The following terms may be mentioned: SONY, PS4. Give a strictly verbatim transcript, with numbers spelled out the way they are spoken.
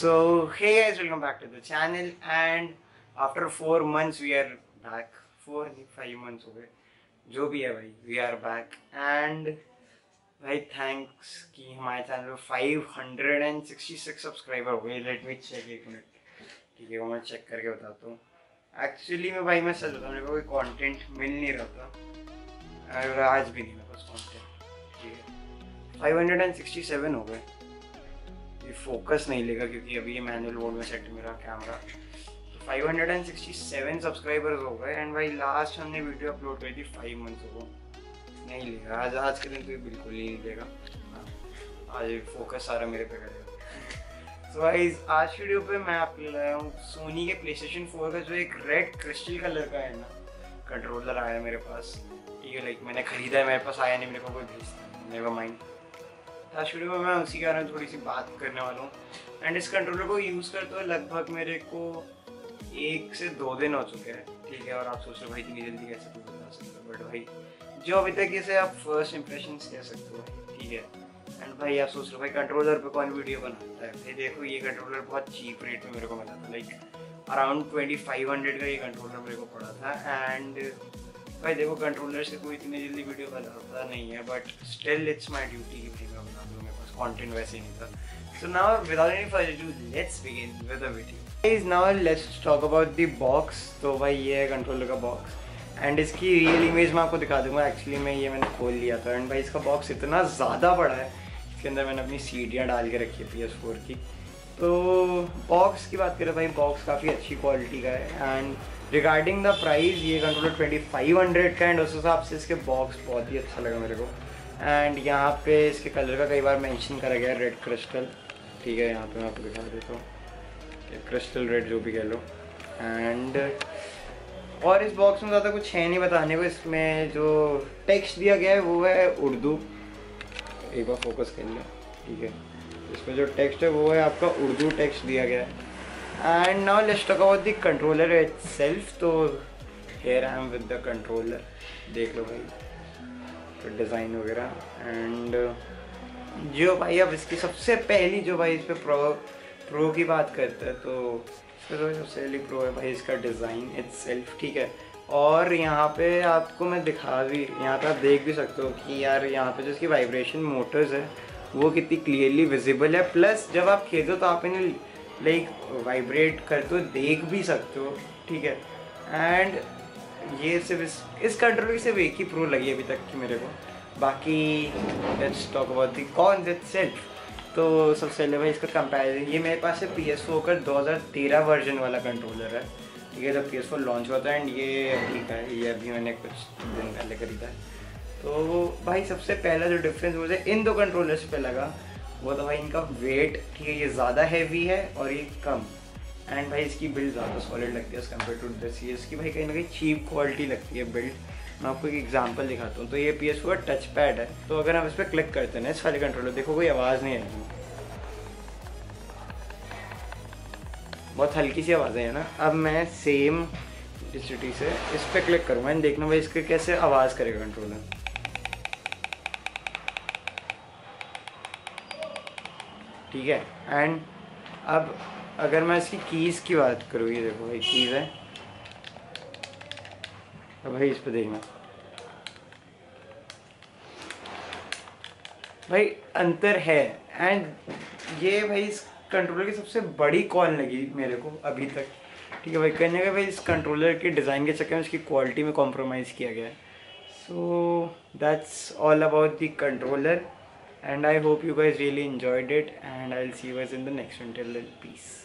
So hey guys, welcome back to the channel. And after four months we are back. Four नहीं five months हो गए. जो भी है भाई, we are back. And भाई thanks कि हमारे चैनल पे five hundred sixty-six सब्सक्राइबर हो गए. Let me check एक मिनट. ठीक है, वो मैं चेक करके बताता हूँ. Actually मैं भाई मैं सच बताऊँ, मेरे को कोई content मिल नहीं रहा था और आज भी नहीं मेरे पास content. ठीक है, five hundred sixty-seven हो गए. ये फोकस नहीं लेगा क्योंकि अभी ये मैनुअल मोड में सेट मेरा कैमरा. तो five hundred sixty-seven सब्सक्राइबर्स हो गए. एंड भाई लास्ट हमने वीडियो अपलोड करी थी फाइव मंथ्स को. नहीं लेगा आज आज के दिन तो ये बिल्कुल ही नहीं लेगा. आज फोकस सारा मेरे पे करेगा. तो भाई आज वीडियो पे मैं आपके लाया हूँ सोनी के प्लेस्टेशन फोर का जो एक रेड क्रिस्टल कलर का है ना कंट्रोलर आया है मेरे पास. ठीक है, लाइक मैंने खरीदा है, मेरे पास आया नहीं, मेरे को कोई भेजता नेवर माइंड. आज वीडियो में मैं उसी के बारे में थोड़ी सी बात करने वाला हूँ. एंड इस कंट्रोलर को यूज़ करते हुए लगभग मेरे को एक से दो दिन हो चुके हैं. ठीक है, और आप सोच रहे हो भाई इतनी जल्दी कैसे दो दिन आ सकते हो, बट भाई जो अभी तक इसे आप फर्स्ट इंप्रेशन कह सकते हो. ठीक है, एंड भाई आप सोच रहे हो भाई कंट्रोलर पर कौन वीडियो बनाता है. भाई देखो, ये कंट्रोलर बहुत चीप रेट में मेरे को मिला था. Like around twenty five hundred का ये कंट्रोलर मेरे को पड़ा था. एंड भाई देखो, कंट्रोलर से कोई इतनी जल्दी वीडियो बनाता नहीं है, but still it's my duty कि भाई मैं बना दूँ. मेरे पास कंटेंट वैसे ही नहीं था. So now without any further do let's begin with the video. Is now let's talk about the box. तो भाई ये है कंट्रोलर का बॉक्स. एंड इसकी रियल इमेज मैं आपको दिखा दूंगा. एक्चुअली मैं ये मैंने खोल लिया था. एंड भाई इसका बॉक्स इतना ज़्यादा बड़ा है, इसके अंदर मैंने अपनी सीडियाँ डाल के रखी है पी एस फोर की. तो बॉक्स की बात करें भाई, बॉक्स काफ़ी अच्छी क्वालिटी का है. एंड रिगार्डिंग द प्राइस, ये कंट्रोलर ट्वेंटी फाइव हंड्रेड का एंड उस हिसाब से इसके बॉक्स बहुत ही अच्छा लगा मेरे को. एंड यहाँ पे इसके कलर का कई बार मेंशन करा गया है, रेड क्रिस्टल. ठीक है, यहाँ पे मैं आपको दिखा देता हूँ, क्रिस्टल रेड जो भी कह लो. एंड और इस बॉक्स में ज़्यादा कुछ है नहीं बताने को. इसमें जो टेक्स्ट दिया गया है वो है उर्दू. एक बार फोकस कर लिया. ठीक है, इसमें जो टेक्स्ट है वो है आपका उर्दू टेक्स्ट दिया गया है. And now let's talk about the controller itself. तो here I am with the controller. देख लो भाई डिज़ाइन वगैरह. एंड जो भाई अब इसकी सबसे पहली जो भाई इस पर प्रो प्रो की बात करते हैं तो इसमें तो सबसे पहली प्रो है भाई इसका डिज़ाइन itself. ठीक है, और यहाँ पे आपको मैं दिखा भी, यहाँ पे आप देख भी सकते हो कि यार यहाँ पे जो इसकी वाइब्रेशन मोटर्स है वो कितनी क्लियरली विजिबल है. प्लस जब आप खेलो तो आप इन्हें लाइक वाइब्रेट करते हो देख भी सकते हो. ठीक है, एंड ये सिर्फ इस, इस कंट्रोलर की सिर्फ एक ही प्रो लगी अभी तक की मेरे को. बाकी let's talk about the cons itself. तो सबसे पहले भाई इसका कंपैरिजन, ये मेरे पास है पी एस फोर का दो हज़ार तेरह वर्जन वाला कंट्रोलर है. ठीक है, जब पी एस फोर लॉन्च हुआ था. एंड ये ठीक है, ये अभी मैंने कुछ दिन पहले खरीदा है. तो भाई सबसे पहला जो डिफरेंस मुझे इन दो कंट्रोलर्स पे लगा वो तो भाई इनका वेट. ठीक है, ये ज़्यादा हैवी है और ये कम. एंड भाई इसकी बिल्ड ज़्यादा सॉलिड लगती है एज़ कम्पेयर टू दिस. ये इसकी भाई कहीं ना कहीं चीप क्वालिटी लगती है बिल्ड. मैं आपको एक एग्जांपल दिखाता हूँ. तो ये पी एस फोर का टच पैड है. तो अगर हम इस पर क्लिक करते हैं ना, इस वाले कंट्रोलर देखो कोई आवाज़ नहीं आएगी, बहुत हल्की सी आवाज़ें हैं ना. अब मैं सेम इंटेंसिटी से इस पर क्लिक करूँगा एंड देखना भाई इसके कैसे आवाज़ करेगा कंट्रोलर. ठीक है, एंड अब अगर मैं इसकी कीज़ की बात करूँ, ये देखो भाई कीज़ है. अब भाई इस पर देखना भाई अंतर है. एंड ये भाई इस कंट्रोलर की सबसे बड़ी कॉल लगी मेरे को अभी तक. ठीक है भाई, कहने का भाई इस कंट्रोलर के डिज़ाइन के चक्कर में इसकी क्वालिटी में कॉम्प्रोमाइज़ किया गया है. So that's all about the controller. And I hope you guys really enjoyed it, and I'll see you guys in the next one. Till then, peace.